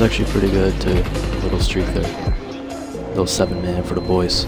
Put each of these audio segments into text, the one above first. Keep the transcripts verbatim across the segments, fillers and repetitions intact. was actually pretty good too. A little streak there. Little seven man for the boys.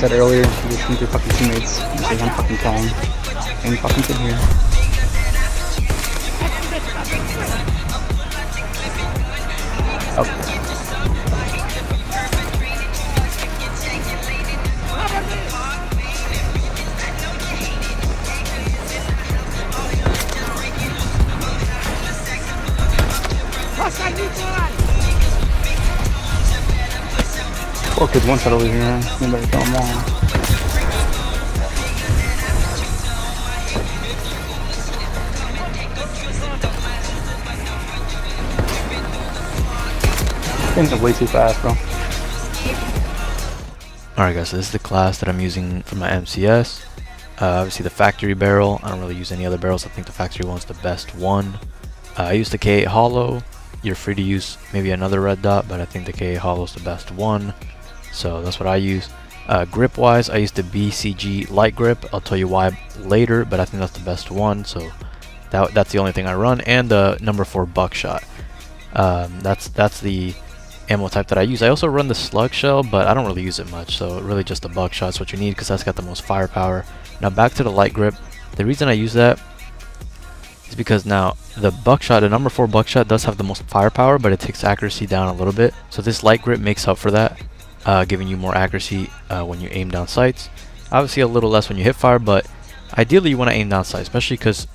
Said earlier, you just need your fucking teammates. This is I'm fucking calling. I'm fucking sitting here. Okay. Poor kid's one shot over here. You better kill him now. Things are way too fast, bro. Alright guys, so this is the class that I'm using for my M C S. Uh, obviously the factory barrel. I don't really use any other barrels. I think the factory one's the best one. Uh, I use the K eight Hollow. You're free to use maybe another red dot, but I think the K eight Hollow's the best one. So that's what I use. Uh, grip wise, I use the B C G light grip. I'll tell you why later, but I think that's the best one. So that, that's the only thing I run. And the number four buckshot. Um, that's that's the ammo type that I use. I also run the slug shell, but I don't really use it much, so really just the buckshot is what you need because that's got the most firepower. Now back to the light grip. The reason I use that is because now the buckshot, the number four buckshot, does have the most firepower, but it takes accuracy down a little bit. So this light grip makes up for that, uh, giving you more accuracy uh, when you aim down sights. Obviously a little less when you hip fire, but ideally you want to aim down sights, especially because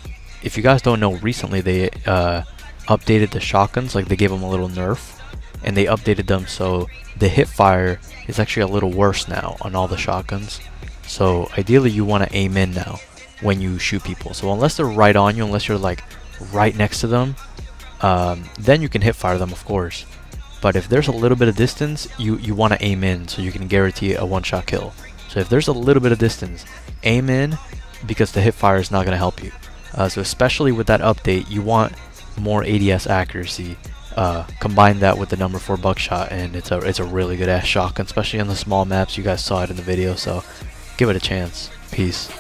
if you guys don't know, recently they uh, updated the shotguns, like they gave them a little nerf. And they updated them so the hip fire is actually a little worse now on all the shotguns. So ideally you want to aim in now when you shoot people. So unless they're right on you, unless you're like right next to them, um, then you can hip fire them of course. But if there's a little bit of distance, you, you want to aim in so you can guarantee a one shot kill. So if there's a little bit of distance, aim in because the hip fire is not going to help you. Uh, so especially with that update, you want more A D S accuracy. Uh, combine that with the number four buckshot and it's a it's a really good ass shotgun, especially on the small maps. You guys saw it in the video, so give it a chance. Peace.